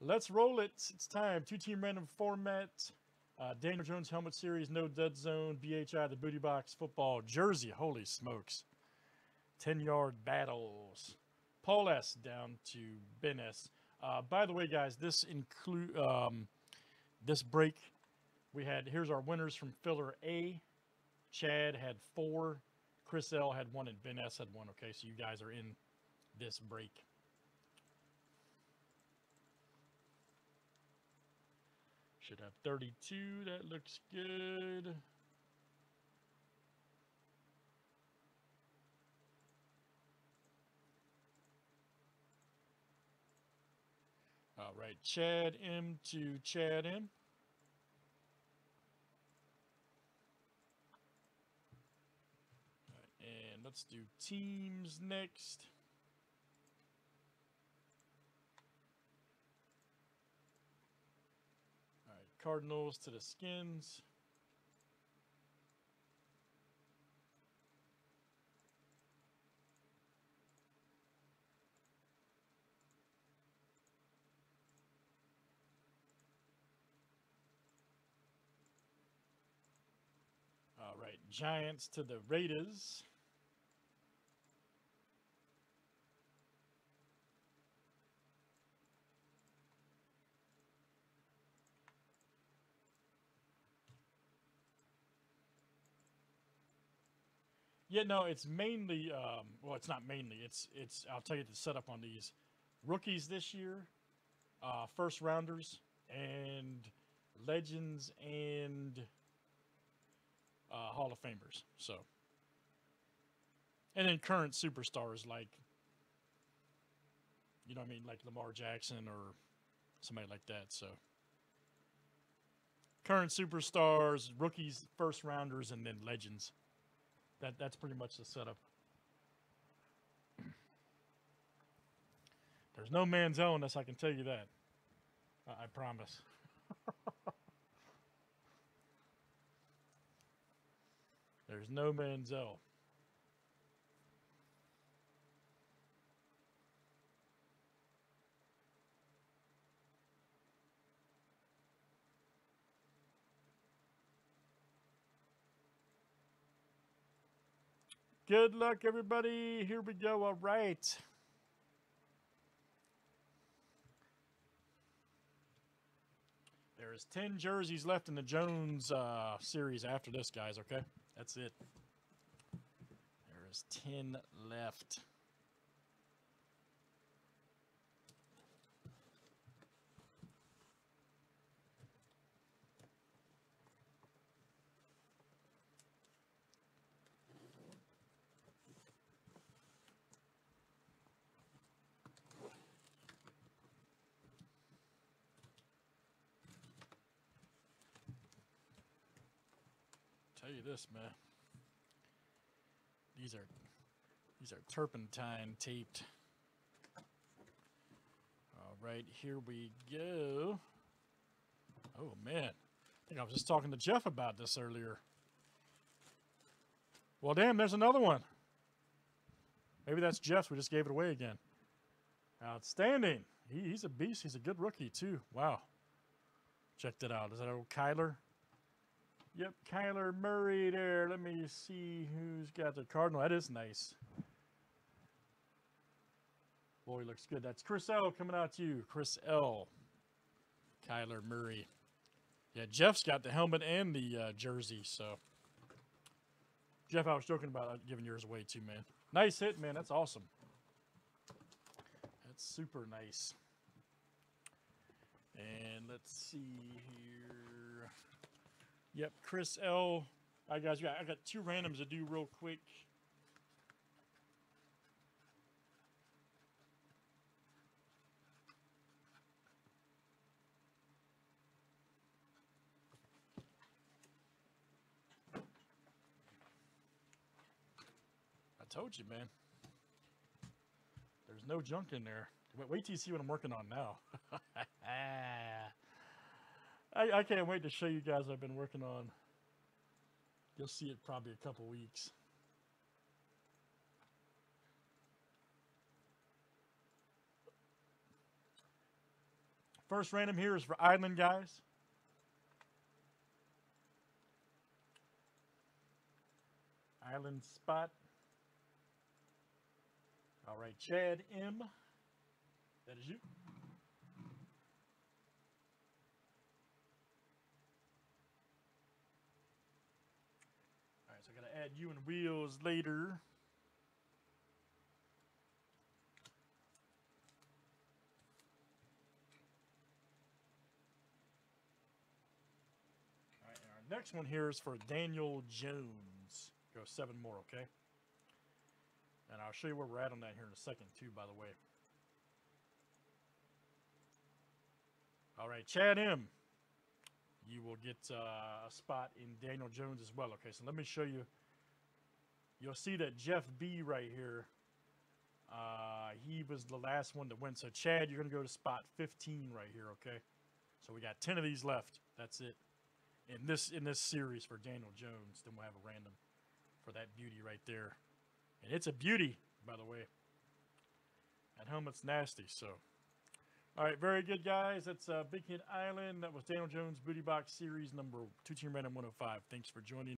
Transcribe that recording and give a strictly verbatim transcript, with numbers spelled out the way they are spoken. Let's roll it. It's time. Two-team random format. Uh, Daniel Jones Helmet Series, No Dead Zone, B H I, the Booty Box, football, jersey. Holy smokes. ten-yard battles. Paul S down to Ben S. Uh, by the way, guys, this include um, this break we had. Here's our winners from filler A. Chad had four. Chris L had one, and Ben S had one. Okay, so you guys are in this break. Should have thirty-two. That looks good. All right, Chad M to Chad M. All right, and let's do teams next. All right, Cardinals to the Skins. All right, Giants to the Raiders. Yeah, no, it's mainly, um, well, it's not mainly. It's, it's. I'll tell you the setup on these. Rookies this year, uh, first rounders, and legends and... Uh, Hall of Famers, so, and then current superstars like, you know what I mean, like Lamar Jackson or somebody like that. So current superstars, rookies, first rounders, and then legends. That that's pretty much the setup. There's no Manziel in this, I can tell you that. I, I promise. There's no Manziel. Good luck, everybody. Here we go. All right. There's ten jerseys left in the Jones uh, series after this, guys, okay? That's it. There is ten left. Tell you this, man, these are these are turpentine taped. All right, here we go. Oh man, I think I was just talking to Jeff about this earlier. Well, damn, there's another one. Maybe that's Jeff's. We just gave it away again. Outstanding. He, he's a beast. He's a good rookie too. Wow. Check that out. Is that old Kyler? Yep, Kyler Murray there. Let me see who's got the Cardinal. That is nice. Boy, he looks good. That's Chris L coming out to you. Chris L. Kyler Murray. Yeah, Jeff's got the helmet and the uh, jersey, so. Jeff, I was joking about giving yours away too, man. Nice hit, man. That's awesome. That's super nice. And let's see here. Yep, Chris L. All right, guys, I got two randoms to do real quick. I told you, man. There's no junk in there. Wait, wait till you see what I'm working on now. I, I can't wait to show you guys what I've been working on. You'll see it probably a couple weeks. First random here is for Island, guys. Island spot. All right, Chad M. That is you. All right, so I got to add you and Wheels later. All right, and our next one here is for Daniel Jones. Go seven more, okay? And I'll show you where we're at on that here in a second, too, by the way. All right, Chad M. You will get uh, a spot in Daniel Jones as well. Okay, so let me show you. You'll see that Jeff B right here, uh, he was the last one to win. So, Chad, you're going to go to spot fifteen right here, okay? So we got ten of these left. That's it. In this, in this series for Daniel Jones, then we'll have a random for that beauty right there. And it's a beauty, by the way. That helmet's nasty, so. All right, very good, guys. That's uh, Big Hit Island. That was Daniel Jones Booty Box Series number two, Team Random one oh five. Thanks for joining.